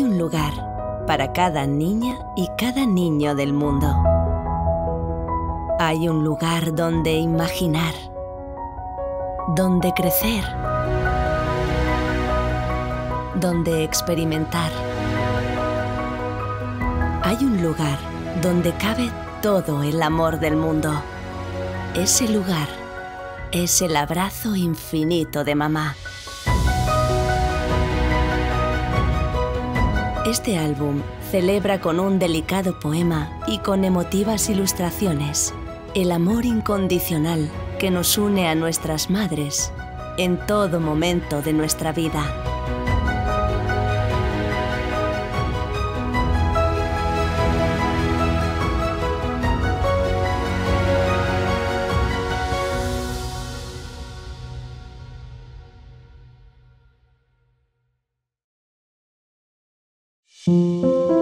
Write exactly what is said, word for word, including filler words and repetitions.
hay un lugar para cada niña y cada niño del mundo. Hay un lugar donde imaginar, donde crecer, donde experimentar. Hay un lugar donde cabe todo el amor del mundo. Ese lugar es el abrazo infinito de mamá. Este álbum celebra con un delicado poema y con emotivas ilustraciones el amor incondicional que nos une a nuestras madres en todo momento de nuestra vida. Thank you.